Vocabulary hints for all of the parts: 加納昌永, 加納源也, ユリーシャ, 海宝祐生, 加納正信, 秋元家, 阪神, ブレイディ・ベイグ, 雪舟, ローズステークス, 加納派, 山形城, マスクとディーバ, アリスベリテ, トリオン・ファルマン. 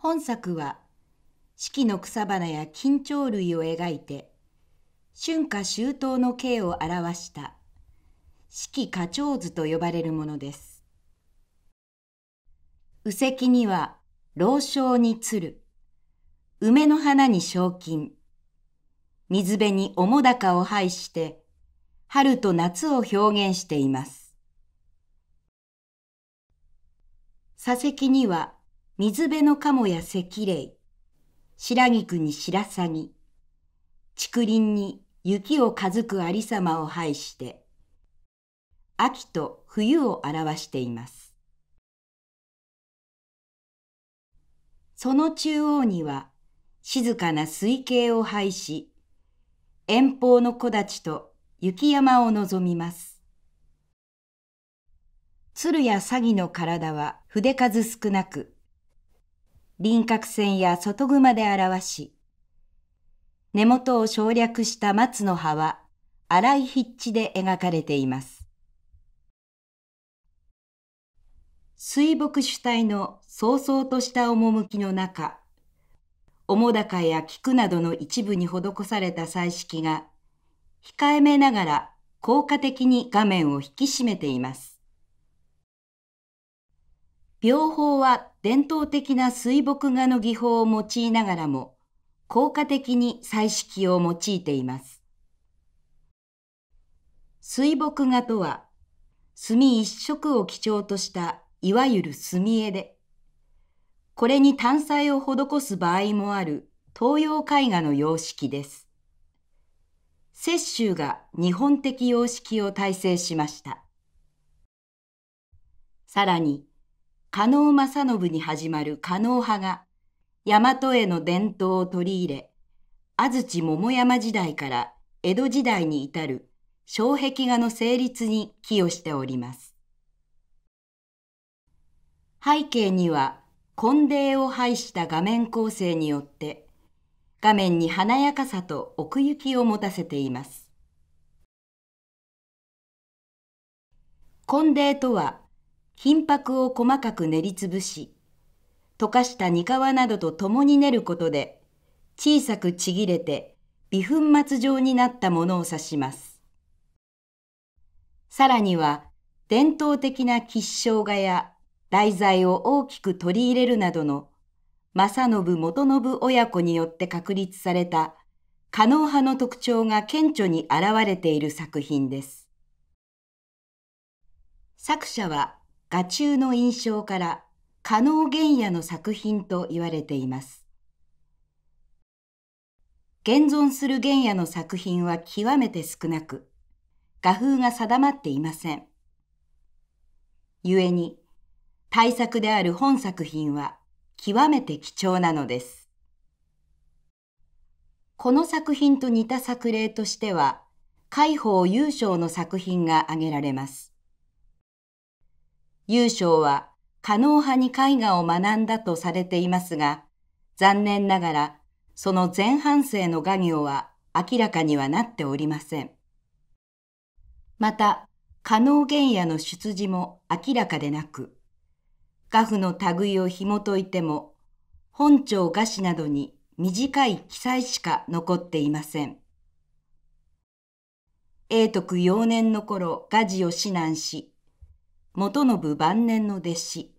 本作は四季の草花や菌鳥類を描いて春夏秋冬の景を表した四季花鳥図と呼ばれるものです。雨石には老鳥に鶴、梅の花に賞金、水辺に面高を配して春と夏を表現しています。左石には水辺の鴨や石霊、白菊に白鷺に、竹林に雪をかずく有様を配して秋と冬を表しています。その中央には静かな水景を配し、遠方の木立と雪山を望みます。鶴や鷺の体は筆数少なく、輪郭線や外熊で表し、根元を省略した松の葉は粗い筆致で描かれています。水墨主体のそうそうとした趣の中、面高や菊などの一部に施された彩色が控えめながら効果的に画面を引き締めています。描法は伝統的な水墨画の技法を用いながらも効果的に彩色を用いています。水墨画とは墨一色を基調としたいわゆる墨絵で、これに単彩を施す場合もある東洋絵画の様式です。雪舟が日本的様式を大成しました。さらに加納正信に始まる加納派が大和絵の伝統を取り入れ、安土桃山時代から江戸時代に至る障壁画の成立に寄与しております。背景には金泥を配した画面構成によって画面に華やかさと奥行きを持たせています。金泥とは金箔を細かく練りつぶし、溶かした煮皮などと共に練ることで、小さくちぎれて微粉末状になったものを指します。さらには、伝統的な吉祥画や題材を大きく取り入れるなどの、正信・元信親子によって確立された、加納派の特徴が顕著に表れている作品です。作者は、画中の印象から加納源也の作品と言われています。現存する源也の作品は極めて少なく、画風が定まっていません。故に、大作である本作品は極めて貴重なのです。この作品と似た作例としては、海宝祐生の作品が挙げられます。祐生は加納派に絵画を学んだとされていますが、残念ながらその前半生の画業は明らかにはなっておりません。また、加納源也の出自も明らかでなく、画譜の類を紐解いても、本朝画誌などに短い記載しか残っていません。永徳4年の頃、画事を指南し、元信晩年の弟子、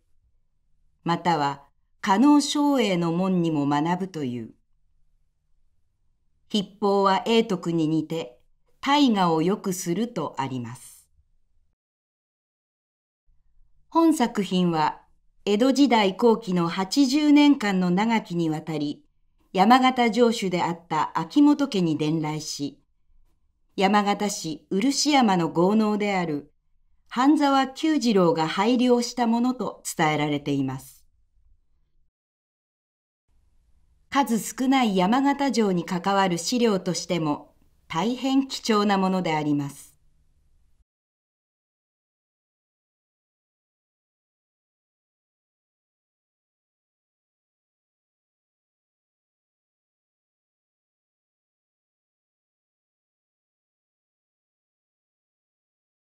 または加納昌永の門にも学ぶという。筆法は永徳に似て、大河を良くするとあります。本作品は、江戸時代後期の80年間の長きにわたり、山形城主であった秋元家に伝来し、山形市漆山の豪農である半沢久次郎が拝領したものと伝えられています。数少ない山形城に関わる資料としても大変貴重なものであります。